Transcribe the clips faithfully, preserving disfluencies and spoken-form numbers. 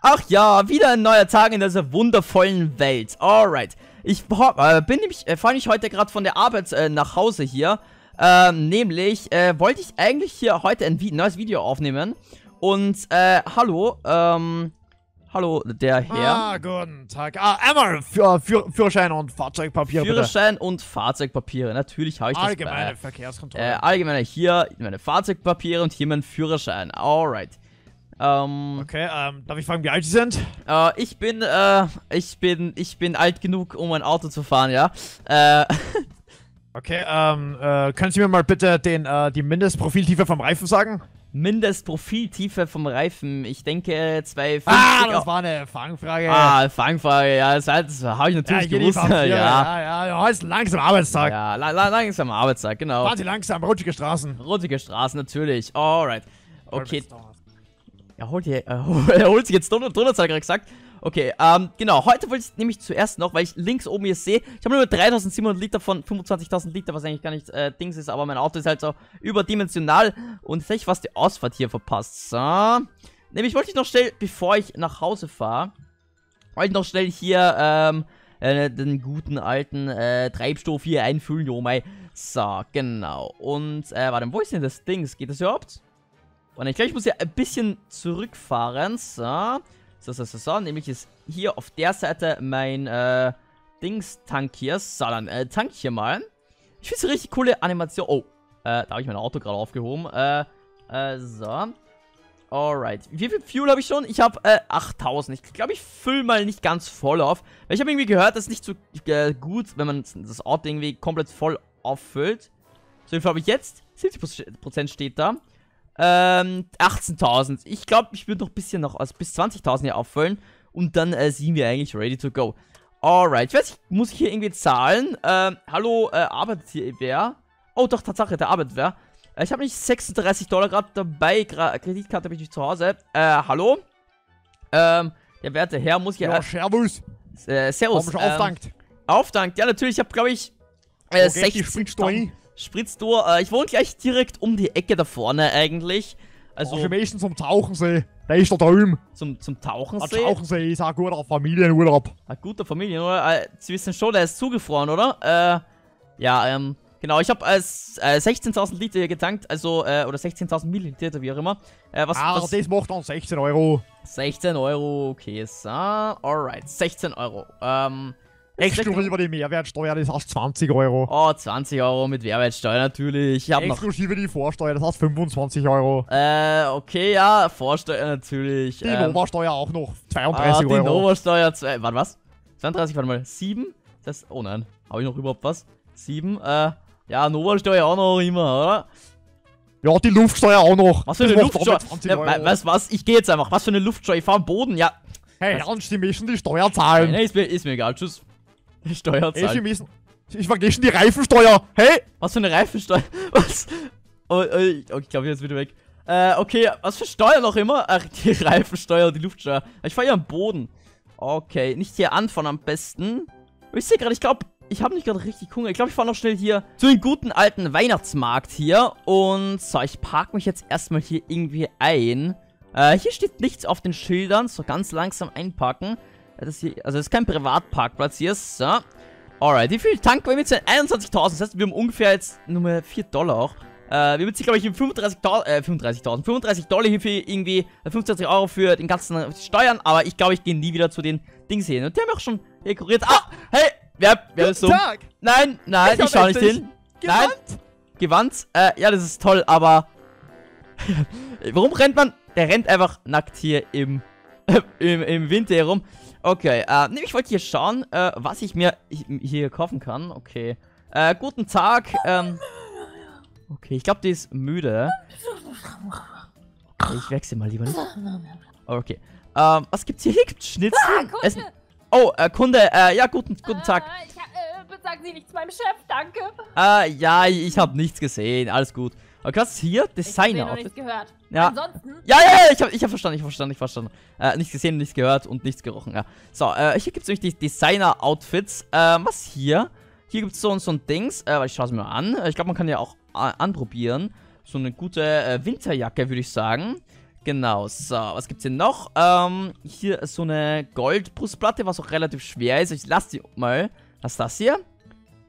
Ach ja, wieder ein neuer Tag in dieser wundervollen Welt. Alright. Ich äh, bin nämlich, äh, fahre ich heute gerade von der Arbeit äh, nach Hause hier. Ähm, nämlich, äh, wollte ich eigentlich hier heute ein Vi- neues Video aufnehmen. Und, äh, hallo, ähm, hallo, der Herr. Ah, guten Tag. Ah, einmal für, für, Führerschein und Fahrzeugpapiere, Führerschein bitte. und Fahrzeugpapiere, natürlich habe ich das Allgemeine bei. Allgemeine Verkehrskontrolle. Äh, allgemeine, hier meine Fahrzeugpapiere und hier mein Führerschein. Alright. Ähm, okay, ähm, darf ich fragen, wie alt Sie sind? Äh, ich bin, äh, ich bin, ich bin alt genug, um ein Auto zu fahren, ja. Äh, okay, ähm, äh, können Sie mir mal bitte den, äh, die Mindestprofiltiefe vom Reifen sagen? Mindestprofiltiefe vom Reifen, ich denke zwei... Ah, das war eine Fangfrage. Ah, Fangfrage, ja, das, das habe ich natürlich ja, gewusst. Ja, ja, ja, heute ist langsam Arbeitstag. Ja, la la langsam Arbeitstag, genau. Fahren Sie langsam, rutschige Straßen. Rutschige Straßen, natürlich, alright. Okay. Er holt, hier, er holt sich jetzt Donut, Donuts, hat er gerade gesagt. Okay, ähm, genau. Heute wollte ich nämlich zuerst noch, weil ich links oben hier sehe, ich habe nur dreitausendsiebenhundert Liter von fünfundzwanzigtausend Liter, was eigentlich gar nicht äh, Dings ist, aber mein Auto ist halt so überdimensional. Und tatsächlich fast die Ausfahrt hier verpasst. So. Nämlich wollte ich noch schnell, bevor ich nach Hause fahre, wollte ich noch schnell hier, ähm, äh, den guten alten, äh, Treibstoff hier einfüllen, jo mei. So, genau. Und, äh, warte, wo ist denn das Dings? Geht das überhaupt? Und ich glaube, ich muss ja ein bisschen zurückfahren. So. So, so, so, so. Nämlich ist hier auf der Seite mein äh, Dings-Tank hier. So, dann äh, tank hier mal. Ich finde es eine richtig coole Animation. Oh, äh, da habe ich mein Auto gerade aufgehoben. Äh, äh, so. Alright. Wie viel Fuel habe ich schon? Ich habe äh, achttausend. Ich glaube, ich fülle mal nicht ganz voll auf. Weil ich habe irgendwie gehört, das ist nicht so äh, gut, wenn man das Auto irgendwie komplett voll auffüllt. So, wie viel habe ich jetzt? siebzig Prozent steht da. Ähm, achtzehntausend. Ich glaube, ich würde noch ein bisschen noch also bis zwanzigtausend hier auffüllen. Und dann äh, sind wir eigentlich ready to go. Alright. Ich weiß nicht, muss ich hier irgendwie zahlen? Ähm, hallo, äh, arbeitet hier wer? Oh, doch, Tatsache, der arbeitet wer? Äh, ich habe nicht sechsunddreißig Dollar gerade dabei. Gra Kreditkarte habe ich nicht zu Hause. Äh, hallo? Ähm, der werte Herr muss hier. Ja, servus. Äh, servus. Komm schon ähm, aufdankt. Aufdankt. Ja, natürlich. Ich habe, glaube ich, äh, sechzig. Spritztour. Äh, ich wohne gleich direkt um die Ecke da vorne eigentlich. Also oh, für mich zum Tauchensee. Da ist der Daum. Zum, zum Tauchensee? Der Tauchensee ist ein guter Familienurlaub. Ein guter Familienurlaub. Äh, Sie wissen schon, der ist zugefroren, oder? Äh, ja, ähm, genau. Ich habe äh, sechzehntausend Liter hier getankt. Also, äh, oder sechzehntausend Milliliter, wie auch immer. Äh, was, ah, was? Das macht dann sechzehn Euro. sechzehn Euro, okay. So, alright. sechzehn Euro. Ähm... Exklusiv über die Mehrwertsteuer, das heißt zwanzig Euro. Oh, zwanzig Euro mit Mehrwertsteuer natürlich. Ich hab Exklusive noch die Vorsteuer, das heißt fünfundzwanzig Euro. Äh, okay, ja, Vorsteuer natürlich. Die ähm, Nova-Steuer auch noch, zweiunddreißig Euro. Die Nova-Steuer, warte, was? zweiunddreißig, warte mal, sieben? Das, oh nein, habe ich noch überhaupt was? sieben, äh, ja, Nova-Steuer auch noch immer, oder? Ja, die Luftsteuer auch noch. Was für eine Luftsteuer? Ja, weißt du was, ich gehe jetzt einfach. Was für eine Luftsteuer? Ich fahre am Boden, ja. Hey, ernst, die müssen die Steuer zahlen. Nee, ist mir, ist mir egal, tschüss. Steuer zahlen. Hey, ich vergesse schon die Reifensteuer. Hey! Was für eine Reifensteuer? Was? Oh, oh, ich glaube, jetzt wieder weg. Äh, okay, was für Steuer noch immer? Ach, die Reifensteuer, die Luftsteuer. Ich fahre hier am Boden. Okay, nicht hier anfahren am besten. Ich sehe gerade, ich glaube, ich habe nicht gerade richtig Hunger. Ich glaube, ich fahre noch schnell hier zu dem guten alten Weihnachtsmarkt hier. Und so, ich parke mich jetzt erstmal hier irgendwie ein. Äh, hier steht nichts auf den Schildern. So, ganz langsam einparken. Das hier, also, das ist kein Privatparkplatz hier. So. Alright. Wie viel Tank? Wir haben jetzt einundzwanzigtausend. Das heißt, wir haben ungefähr jetzt nur mehr vier Dollar auch. Äh, wir haben jetzt, glaube ich, fünfunddreißigtausend. Äh, fünfunddreißigtausend. fünfunddreißig Dollar hier für irgendwie fünfundzwanzig Euro für den ganzen Steuern. Aber ich glaube, ich gehe nie wieder zu den Dings hin. Und die haben auch schon dekoriert. Ah! Hey! Wer, wer ist so? Nein, nein, ich, ich schaue nicht hin. Gewandt? Nein. Gewandt? Äh, ja, das ist toll, aber. Warum rennt man? Der rennt einfach nackt hier im. Im, im Winter herum. Okay, äh, ich wollte hier schauen, äh, was ich mir hier kaufen kann. Okay, äh, guten Tag. Ähm, okay, ich glaube, die ist müde. Okay, ich wechsle mal lieber nicht. Okay, ähm, was gibt's hier? Hier gibt's Schnitzel, ah, Essen. Oh, äh, Kunde, äh, ja, guten, guten Tag. Ah, ich hab, äh, sagen Sie nichts meinem Chef, danke. Äh, ja, ich habe nichts gesehen, alles gut. Okay, was ist hier? Designer. Ich hab gehört. Ja. Ansonsten? Ja, ja, ja, ich hab, ich hab verstanden, ich hab verstanden, ich hab verstanden. Äh, nichts gesehen, nichts gehört und nichts gerochen, ja. So, äh, hier gibt's nämlich die Designer-Outfits. Äh, was hier? Hier gibt's so, so ein Dings, äh, ich schaue mir mal an. Ich glaube, man kann ja auch äh, anprobieren. So eine gute äh, Winterjacke, würde ich sagen. Genau, so, was gibt's denn noch? Ähm, hier ist so eine Goldbrustplatte, was auch relativ schwer ist. Ich lasse die mal. Was ist das hier?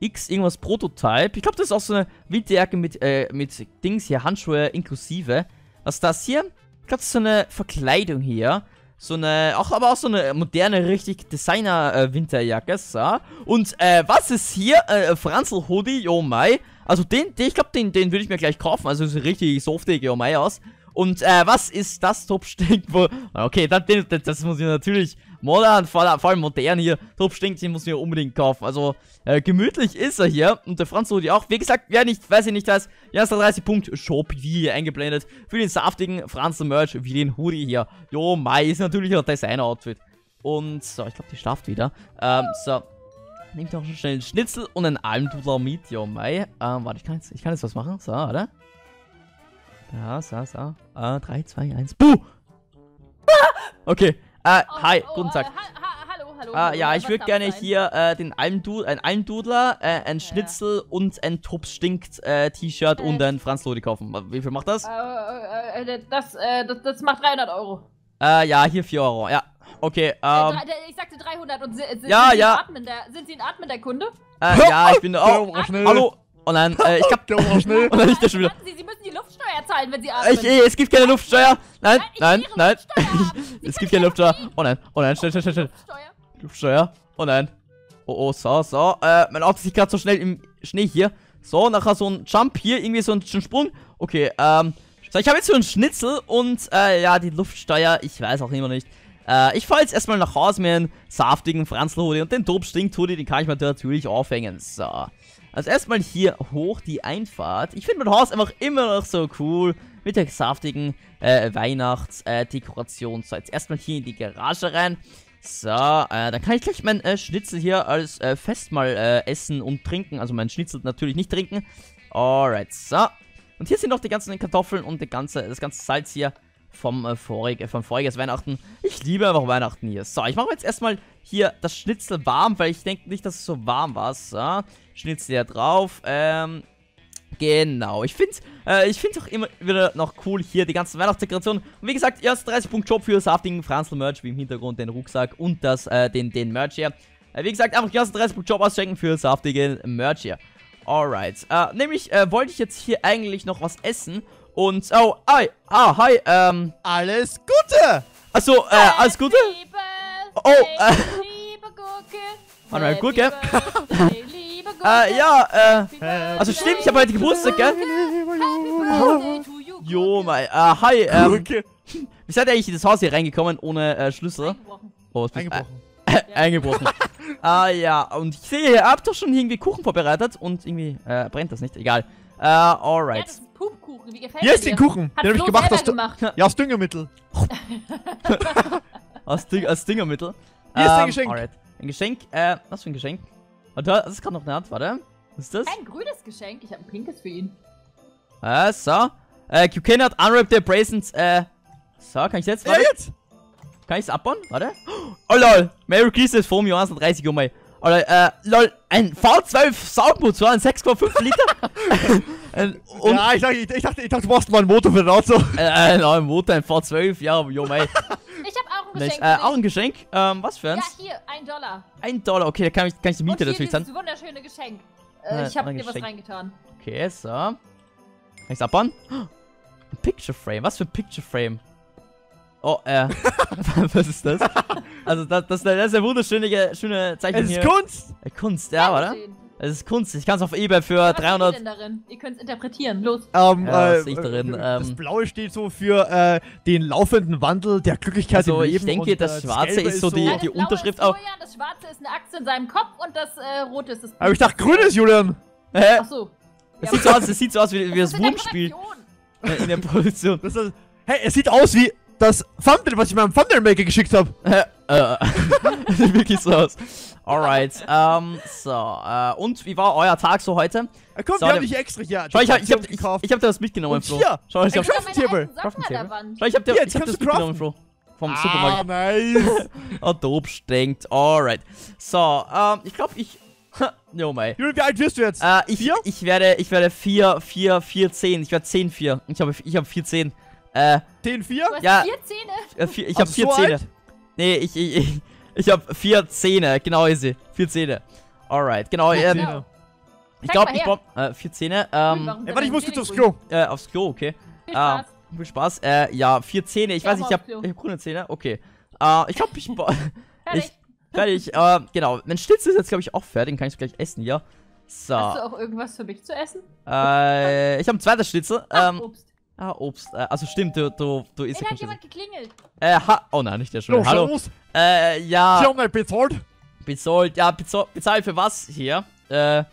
X irgendwas Prototype. Ich glaube, das ist auch so eine Wildjacke mit, äh, mit Dings hier, Handschuhe inklusive. Was ist das hier? Ich glaube, das ist so eine Verkleidung hier. So eine, auch, aber auch so eine moderne, richtig Designer-Winterjacke, äh, so. Und, äh, was ist hier? Äh, Franzl-Hoodie, oh my. Also den, den ich glaube, den, den würde ich mir gleich kaufen. Also so richtig softige, oh my, aus. Und, äh, was ist das Top-Stinkt? Okay, das, das, das muss ich natürlich modern, vor allem modern hier. Top-Stinkt, den muss ich mir unbedingt kaufen. Also, äh, gemütlich ist er hier. Und der Franz Rudi auch. Wie gesagt, wer nicht, weiß ich nicht, das ist der dreißig Punkt Shop hier eingeblendet. Für den saftigen Franz-Merch, wie den Hoodie hier. Jo, Mai, ist natürlich auch Designer-Outfit. Und, so, ich glaube, die schlaft wieder. Ähm, so. Nehmt doch schnell einen Schnitzel und einen Almdudler mit, jo, Mai. Ähm, warte, ich kann jetzt, ich kann jetzt was machen. So, oder? Ja, so, so. Äh, drei, zwei, eins. Buh! Okay. Äh, oh, hi, oh, guten Tag. Oh, ha, ha, hallo, hallo. Ah, ja, ich würde gerne sein? Hier äh, den Almdudler, ein Almdudler, äh, ein Schnitzel ja. und ein Tups stinkt äh, T-Shirt äh. und ein Franzlodi kaufen. Wie viel macht das? Äh, äh, das, äh, das? Das macht dreihundert Euro. Äh, ja, hier vier Euro, ja. Okay, ähm. Ich sagte dreihundert und sind, sind, ja, Sie, ja. Atmen der, sind Sie ein Atmen der Kunde? Äh, ja, ich bin da auch. Hallo. Oh nein, äh, ich hab... Oh, schnell. Oh nein, ich schon wieder. Sie, Sie müssen die Luftsteuer zahlen, wenn Sie atmen. Ich, es gibt keine Luftsteuer. Nein, nein, nein. Es gibt keine Luftsteuer. Oh nein, oh nein, schnell, schnell, schnell, schnell. Luftsteuer. Oh nein. Oh, oh, so, so. Äh, mein Auto ist gerade so schnell im Schnee hier. So, nachher so ein Jump hier, irgendwie so ein Sprung. Okay, ähm. So, ich habe jetzt so einen Schnitzel und, äh, ja, die Luftsteuer, ich weiß auch immer nicht. Äh, ich fahre jetzt erstmal nach Hause mit einem saftigen Franzl-Hoodie und den Top-Stinkt-Hoodie, den kann ich mir natürlich aufhängen. So. Also erstmal hier hoch die Einfahrt. Ich finde mein Haus einfach immer noch so cool. Mit der saftigen äh, Weihnachtsdekoration. Äh, so, jetzt erstmal hier in die Garage rein. So, äh, dann kann ich gleich mein äh, Schnitzel hier als äh, Festmahl äh, essen und trinken. Also mein Schnitzel natürlich nicht trinken. Alright, so. Und hier sind noch die ganzen Kartoffeln und die ganze, das ganze Salz hier vom äh, vorig, vom voriges Weihnachten. Ich liebe einfach Weihnachten hier. So, ich mache jetzt erstmal hier das Schnitzel warm, weil ich denke nicht, dass es so warm war. So. Schnitzel hier drauf, ähm, genau, ich finde äh, ich finde auch immer wieder noch cool hier die ganzen Weihnachtsdekorationen. Und wie gesagt, erst dreißig Punkt Shop für saftigen Franzl-Merch, wie im Hintergrund den Rucksack und das, äh, den, den Merch hier. Äh, wie gesagt, einfach erst dreißig Punkt Shop auschecken für saftigen Merch hier. Alright, äh, nämlich, äh, wollte ich jetzt hier eigentlich noch was essen und, oh, hi, ah, hi, ähm, alles Gute! Achso, äh, alles Gute? Liebe, oh, äh, liebe Gurke, Manuel Gurke. Äh, ja, äh, also stimmt, ich habe heute Geburtstag, gell? Jo, mein, äh, hi, ähm, wie seid ihr eigentlich in das Haus hier reingekommen ohne äh, Schlüssel? Eingebrochen. Oh, was eingebrochen. Äh, äh, eingebrochen. Ah, ja, und ich sehe, ihr habt doch schon irgendwie Kuchen vorbereitet und irgendwie, äh, brennt das nicht, egal. Äh, alright. Ja, das ist Pumpkuchen, wie gefällt dir? Hier ist den Kuchen, den hab ich gemacht aus, gemacht. Ja, aus Düngemittel. aus, Ding, aus Düngemittel? Hier ähm, ist ein Geschenk. Alright. Ein Geschenk, äh, was für ein Geschenk? Warte, das ist gerade noch eine Hand, warte. Was ist das? Ein grünes Geschenk, ich habe ein pinkes für ihn. Äh, so. Äh, you cannot unwrap the presents, äh. So, kann ich jetzt, warte. Ja, jetzt! Kann ich es abbauen? Warte. Oh lol, Merry Christmas from Johansen dreißig, oh mein. Oh lol, äh, lol, ein V zwölf Soundmotor, ein sechs Komma fünf Liter. ein, und ja, ich dachte, ich, ich, dachte, ich dachte, du brauchst mal einen Motor für den Auto. Äh, nein, ein Motor, ein V zwölf, ja, oh mein. Nice. Äh, auch ein Geschenk. Ähm, was für eins? Ja, hier, ein Dollar. Ein Dollar, okay, da kann ich, kann ich die Miete natürlich zahlen. Das ist ein wunderschönes Geschenk. Äh, äh, ich habe dir Geschenk. Was reingetan. Okay, so. Kann ich's abbauen? Ein oh, Picture Frame. Was für ein Picture Frame? Oh, äh. was ist das? Also, das, das, das ist eine wunderschöne schöne Zeichnung. Es ist hier. Kunst! Äh, Kunst, ja, oder? Es ist Kunst. Ich kann es auf eBay für was dreihundert. Steht denn darin? Ihr könnt es interpretieren. Los. Ähm, ja, äh, was ich darin? Ähm, das Blaue steht so für äh, den laufenden Wandel der Glücklichkeit also im Leben. Ich denke, und, das Schwarze das ist so die, ja, die Unterschrift auch. Das Schwarze ist eine Axt in seinem Kopf und das äh, Rote ist das. Aber ich dachte, Grün ist Julian. Hä? Ach so. Es ja, sieht, so aus, sieht so aus wie, wie das, das Wunschspiel. In, in der Produktion. Das ist, hey, es sieht aus wie das Thumbnail, was ich meinem Thumbnail-Maker geschickt habe. Äh, sieht wirklich so aus. Alright, ähm, so, äh, und wie war euer Tag so heute? Ja, komm, so, wir haben dich extra hier. Schau, ich hab, ich hab, ich, ich hab dir was mitgenommen, Flo. Hier, Schau, ich, ich hab Crafting-Table. Schau, ich hab dir ich hab das mitgenommen, Flo. Vom ah, Supermarkt. Ah, nice. Oh, dope stinkt. Alright. So, ähm, ich glaube, ich... Jo, mei. Wie alt wirst du jetzt? Äh, ich, ich werde, ich werde vier, vier, vier, zehn. Ich werde zehn, vier. Ich habe, ich habe vier, zehn. Äh, zehn vier? Du hast ja, vier Zähne? Vier, ich hab vier so Zähne. Alt? Nee, ich, ich, ich, ich hab vier Zähne. Genau, easy. Vier Zähne. Alright, genau. Vier ähm, Zähne. Ich glaube, ich bomb. Äh, vier Zähne. Ähm, Ey, warte, ich muss jetzt aufs Klo. Äh, aufs Klo, okay. Viel Spaß. Äh, viel Spaß. Äh, ja, vier Zähne. Ich, ich weiß nicht, ich hab, ich hab grüne Zähne. Okay. Äh, ich glaub, ich ich Fertig. Äh, genau. Mein Schnitzel ist jetzt, glaube ich, auch fertig. Den kann ich gleich essen hier. So. Hast du auch irgendwas für mich zu essen? Äh, ich habe ein zweites Schnitzel. Ach, ähm, Obst. Ah, Obst. Äh, also stimmt, du, du, du isst. Ey, da hat jemand geklingelt. Äh, ha oh nein, nicht der schon. No, hallo. Servus. Äh, ja. Sie haben nicht bezahlt. Bezahlt, ja, bezahlt, bezahlt für was hier? Äh,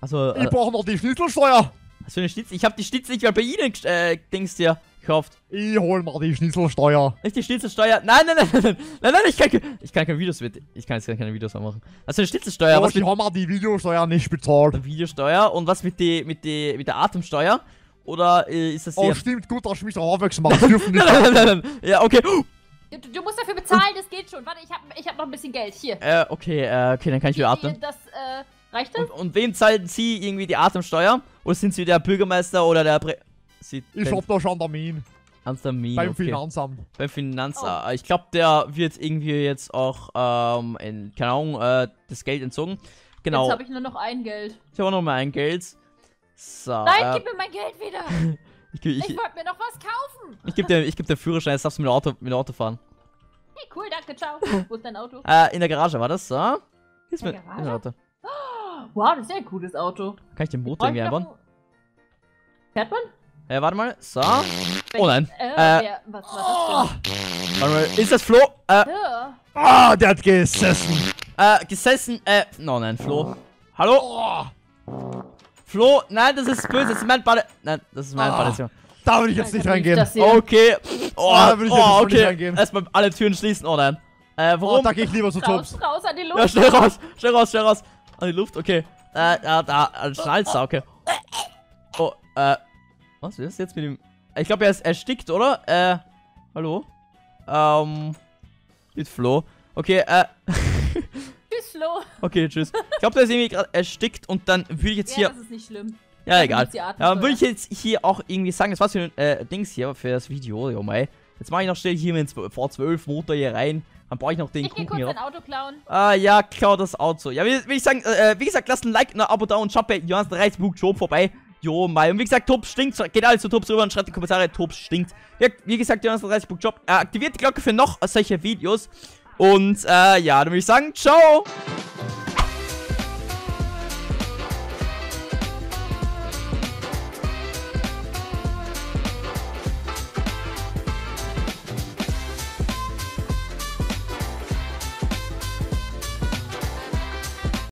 also. Äh, ich brauche noch die Schnitzelsteuer. Was für eine Schnitzel? Ich habe die Schnitzel nicht mehr bei Ihnen, äh, Dings hier gekauft. Ich hol mal die Schnitzelsteuer. Nicht die Schnitzelsteuer. Nein, nein, nein, nein, nein, nein, ich kann, ich kann keine Videos mit, ich kann jetzt keine Videos mehr machen. Also eine Schnitzelsteuer. Was, ich habe mal die Videosteuer nicht bezahlt. Die Videosteuer und was mit die, mit die, mit der Atemsteuer? Oder äh, ist das hier? Oh, stimmt, gut, dass ich mich darauf aufmerksam machen dürfen. Nein, nein, nein, nein, nein. Ja, okay. Du, du musst dafür bezahlen, das geht schon. Warte, ich habe, ich hab noch ein bisschen Geld hier. Äh, okay, äh, okay, dann kann ich wieder atmen. Das, äh, reicht das? Und, und wem zahlen Sie irgendwie die Atemsteuer? Oder sind Sie der Bürgermeister oder der? Prä Sie ich hab da schon Termin. Termin beim okay. Finanzamt. Beim Finanzamt. Oh. Ich glaube, der wird irgendwie jetzt auch, ähm, in, keine Ahnung, äh, das Geld entzogen. Genau. Jetzt habe ich nur noch ein Geld. Ich habe auch noch mal ein Geld. So, nein, äh, gib mir mein Geld wieder! ich ich, ich wollte mir noch was kaufen! Ich gebe dir, geb dir Führerschein, jetzt darfst du mit dem Auto, mit dem Auto fahren. Hey, cool, danke, ciao. Wo ist dein Auto? Äh, in der Garage war das, so? Hier ist in der Garage? Mein Auto. Wow, das ist ja ein cooles Auto. Kann ich den Motor irgendwie einbauen? Fährt man? Ja, warte mal, so. Wenn oh nein. Ich, äh, äh, ja, was war das denn? Warte mal, ist das Flo? Äh, Ah, oh, der hat gesessen. Äh, gesessen, äh, no, nein, Flo. Hallo? Oh. Flo, nein, das ist böse, das ist mein Bade... Nein, das ist mein oh, Badezimmer. Da würde ich jetzt nein, nicht reingehen. Ich okay. Oh, da würde ich jetzt oh, okay. nicht reingehen. Erstmal alle Türen schließen, oh nein. Äh, warum? Oh, da gehe ich lieber zu Tops. Raus, raus an die Luft. Ja, schnell raus, schnell raus, schnell raus. An die Luft, okay. Äh, äh da, Schnalzer, okay. Oh, äh, was ist jetzt mit dem... Ich glaube, er ist erstickt, oder? Äh, hallo? Ähm, mit Flo. Okay, äh... Okay, tschüss. Ich glaube, der ist irgendwie gerade erstickt und dann würde ich jetzt ja, hier... das ist nicht schlimm. Ja, egal. Ja, dann würde ich jetzt hier auch irgendwie sagen, das war's für äh, Dings hier, für das Video, oh mein. Jetzt mache ich noch schnell hier mit dem V zwölf Motor hier rein. Dann brauche ich noch den ich Kuchen hier. Ich gehe kurz dein Auto klauen. Ah, ja, klau das Auto. Ja, wie, wie ich sagen, äh, wie gesagt, lasst ein Like, ein Abo da und schaut bei Johannes dreizehn Punkt shop vorbei. Jo, mein. Und wie gesagt, Tops stinkt. Geht alle zu Tops rüber und schreibt in die Kommentare, Tops stinkt. Ja, wie gesagt, Johannes dreizehn Punkt shop. Äh, aktiviert die Glocke für noch solche Videos. Und äh, ja, dann würde ich sagen, ciao!